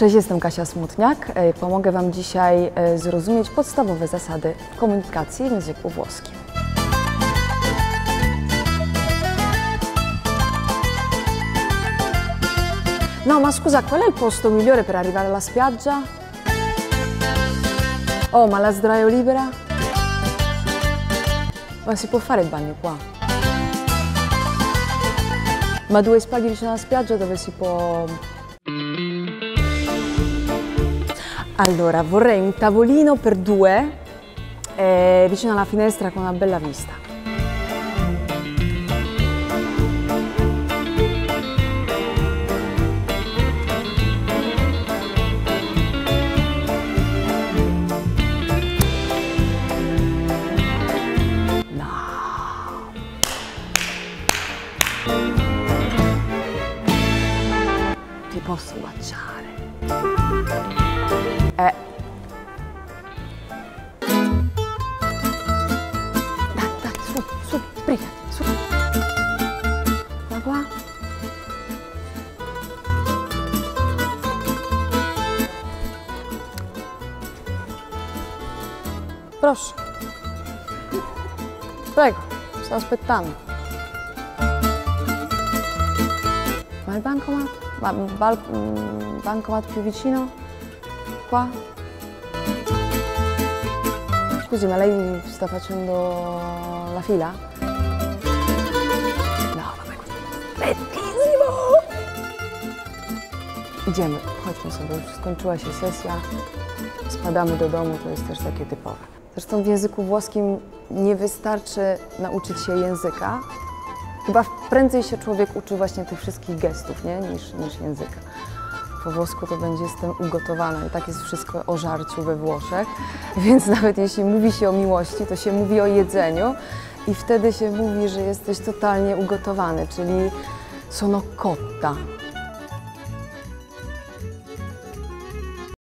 Cześć, jestem Kasia Smutniak. Pomogę Wam dzisiaj zrozumieć podstawowe zasady komunikacji w języku włoskim. No, ma scusa, qual è il posto migliore per arrivare alla spiaggia? Oh, ma la sdraio libera? Ma si può fare il bagno qua? Ma due spaghi vicino alla spiaggia dove si può... Allora, vorrei un tavolino per due vicino alla finestra con una bella vista. No! Ti posso baciare? Dai, su, briga, su. Da qua. Proszę. Prego, sto aspettando. Ma il bancomat? Ma il bancomat più vicino? Qua? Scusi, ma lei sta facendo la fila? No, vabbè, bellissimo! Idziemy, chodźmy sobie, już skończyła się sesja, spadamy do domu, to jest też takie typowe. Zresztą w języku włoskim nie wystarczy nauczyć się języka, chyba prędzej się człowiek uczy właśnie tych wszystkich gestów, nie? niż języka. Po włosku to będzie z tym ugotowana i tak jest wszystko o żarciu we Włoszech, więc nawet jeśli mówi się o miłości, to się mówi o jedzeniu i wtedy się mówi, że jesteś totalnie ugotowany, czyli sono cotta.